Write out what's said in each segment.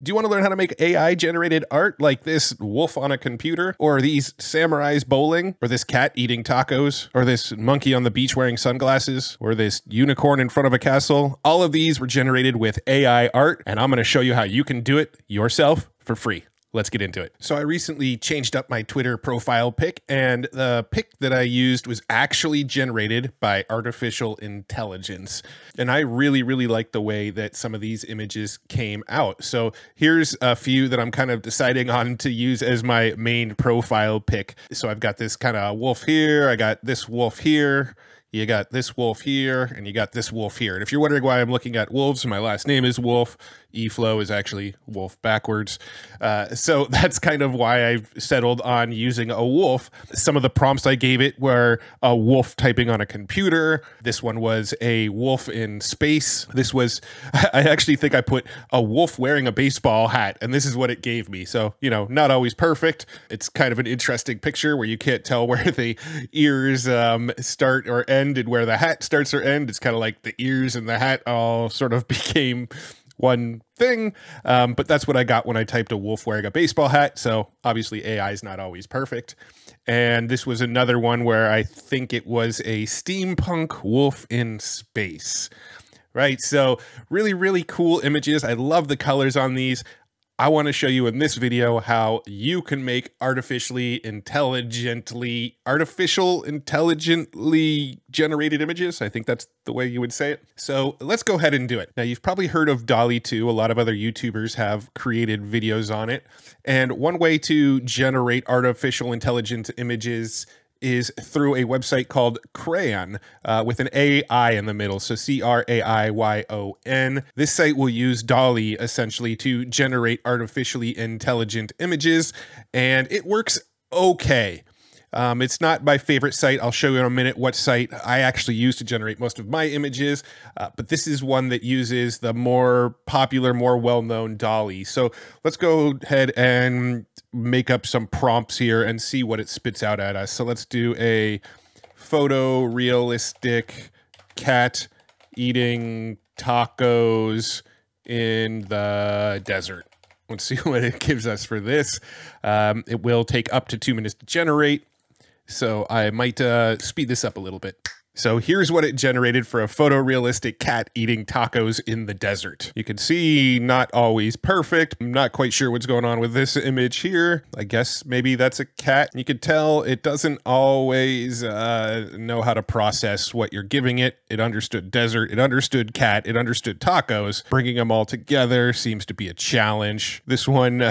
Do you want to learn how to make AI-generated art like this wolf on a computer, or these samurais bowling, or this cat eating tacos, or this monkey on the beach wearing sunglasses, or this unicorn in front of a castle? All of these were generated with AI art, and I'm going to show you how you can do it yourself for free. Let's get into it. So I recently changed up my Twitter profile pic, and the pic that I used was actually generated by artificial intelligence. And I really, really like the way that some of these images came out. So here's a few that I'm kind of deciding on to use as my main profile pic. So I've got this kind of wolf here. I got this wolf here. You got this wolf here, and you got this wolf here. And if you're wondering why I'm looking at wolves, my last name is Wolf. E-Flow is actually wolf backwards. So that's kind of why I've settled on using a wolf. Some of the prompts I gave it were a wolf typing on a computer. This one was a wolf in space. This was, I actually think I put a wolf wearing a baseball hat, and this is what it gave me. So, you know, not always perfect. It's kind of an interesting picture where you can't tell where the ears start or end. And where the hat starts or end, it's kind of like the ears and the hat all sort of became one thing. But that's what I got when I typed a wolf wearing a baseball hat. So obviously AI is not always perfect. And this was another one where I think it was a steampunk wolf in space, right? So really, really cool images. I love the colors on these. I want to show you in this video how you can make artificially intelligently generated images. I think that's the way you would say it. So let's go ahead and do it. Now, you've probably heard of DALL-E 2. A lot of other YouTubers have created videos on it. And one way to generate artificial intelligent images is through a website called Craiyon with an AI in the middle. So C-R-A-I-Y-O-N. This site will use DALL-E essentially to generate artificially intelligent images, and it works okay. It's not my favorite site. I'll show you in a minute what site I actually use to generate most of my images, but this is one that uses the more popular, more well-known DALL-E. So let's go ahead and make up some prompts here and see what it spits out at us. So let's do a photorealistic cat eating tacos in the desert. Let's see what it gives us for this. It will take up to 2 minutes to generate, so I might speed this up a little bit. So here's what it generated for a photorealistic cat eating tacos in the desert. You can see not always perfect. I'm not quite sure what's going on with this image here. I guess maybe that's a cat. You can tell it doesn't always know how to process what you're giving it. It understood desert, it understood cat, it understood tacos. Bringing them all together seems to be a challenge. This one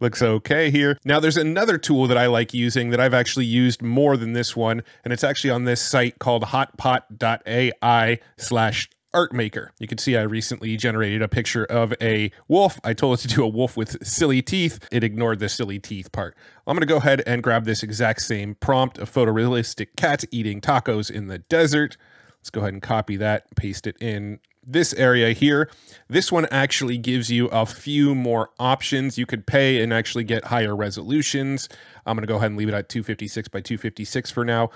looks okay here. Now there's another tool that I like using that I've actually used more than this one, and it's actually on this site called hotpot.ai/artmaker. You can see I recently generated a picture of a wolf. I told it to do a wolf with silly teeth. It ignored the silly teeth part. I'm going to go ahead and grab this exact same prompt, a photorealistic cat eating tacos in the desert. Let's go ahead and copy that, paste it in this area here. This one actually gives you a few more options. You could pay and actually get higher resolutions. I'm going to go ahead and leave it at 256 by 256 for now.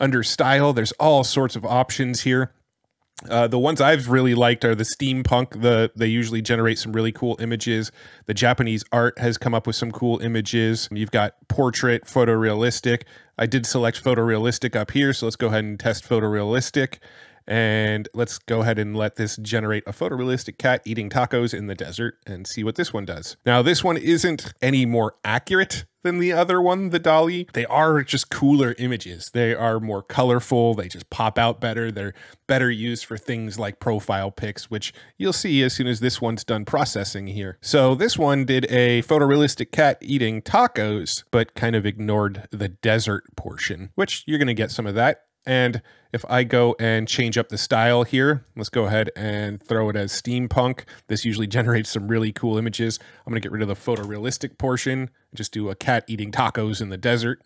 Under style, there's all sorts of options here. The ones I've really liked are the steampunk. They usually generate some really cool images. The Japanese art has come up with some cool images. You've got portrait, photorealistic. I did select photorealistic up here, so let's go ahead and test photorealistic. And let's go ahead and let this generate a photorealistic cat eating tacos in the desert and see what this one does. Now, this one isn't any more accurate than the other one, the DALL-E. They are just cooler images. They are more colorful. They just pop out better. They're better used for things like profile pics, which you'll see as soon as this one's done processing here. So this one did a photorealistic cat eating tacos, but kind of ignored the desert portion, which you're going to get some of that. And if I go and change up the style here, let's go ahead and throw it as steampunk. This usually generates some really cool images. I'm going to get rid of the photorealistic portion and just do a cat eating tacos in the desert.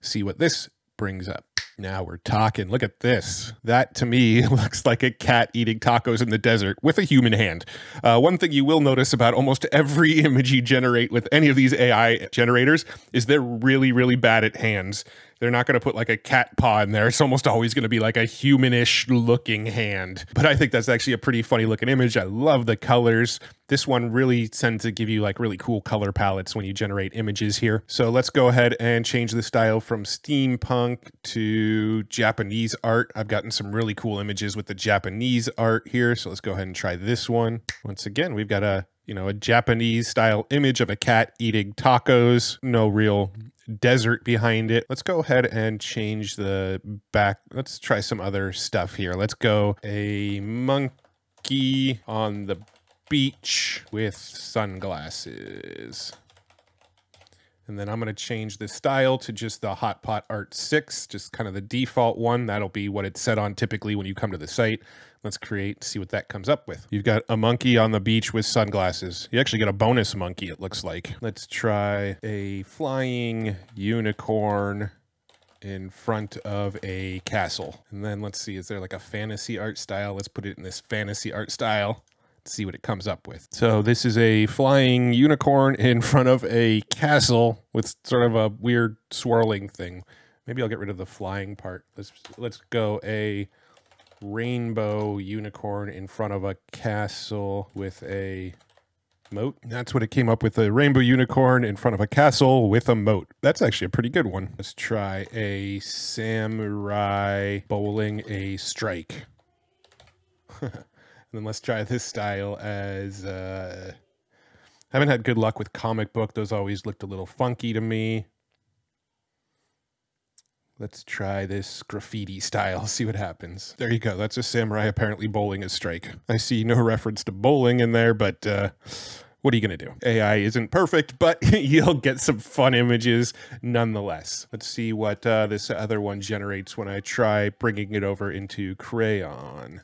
See what this brings up. Now we're talking. Look at this. That to me looks like a cat eating tacos in the desert with a human hand. One thing you will notice about almost every image you generate with any of these AI generators is they're really, really bad at hands. They're not going to put like a cat paw in there. It's almost always going to be like a humanish looking hand. But I think that's actually a pretty funny looking image. I love the colors. This one really tends to give you like really cool color palettes when you generate images here. So let's go ahead and change the style from steampunk to Japanese art. I've gotten some really cool images with the Japanese art here. So let's go ahead and try this one. Once again, we've got a, you know, a Japanese style image of a cat eating tacos. No real desert behind it. Let's go ahead and change the back. Let's try some other stuff here. Let's go a monkey on the beach with sunglasses. And then I'm going to change the style to just the Hot Pot Art 6, just kind of the default one. That'll be what it's set on typically when you come to the site. Let's create, see what that comes up with. You've got a monkey on the beach with sunglasses. You actually get a bonus monkey, it looks like. Let's try a flying unicorn in front of a castle. And then let's see, is there like a fantasy art style? Let's put it in this fantasy art style. See what it comes up with. So this is a flying unicorn in front of a castle with sort of a weird swirling thing. Maybe I'll get rid of the flying part. Let's go a rainbow unicorn in front of a castle with a moat. That's what it came up with, a rainbow unicorn in front of a castle with a moat. That's actually a pretty good one. Let's try a samurai bowling a strike. And then let's try this style as, haven't had good luck with comic book. Those always looked a little funky to me. Let's try this graffiti style, see what happens. There you go. That's a samurai apparently bowling a strike. I see no reference to bowling in there, but what are you going to do? AI isn't perfect, but you'll get some fun images nonetheless. Let's see what this other one generates when I try bringing it over into Craiyon.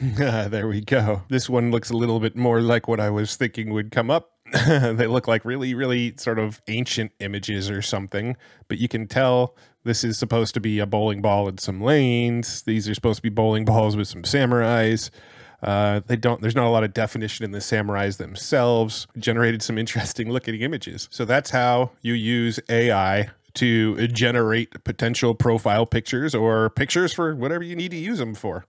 There we go. This one looks a little bit more like what I was thinking would come up. They look like really, really sort of ancient images or something, but you can tell this is supposed to be a bowling ball in some lanes. These are supposed to be bowling balls with some samurais. There's not a lot of definition in the samurais themselves. Generated some interesting looking images. So that's how you use AI to generate potential profile pictures or pictures for whatever you need to use them for.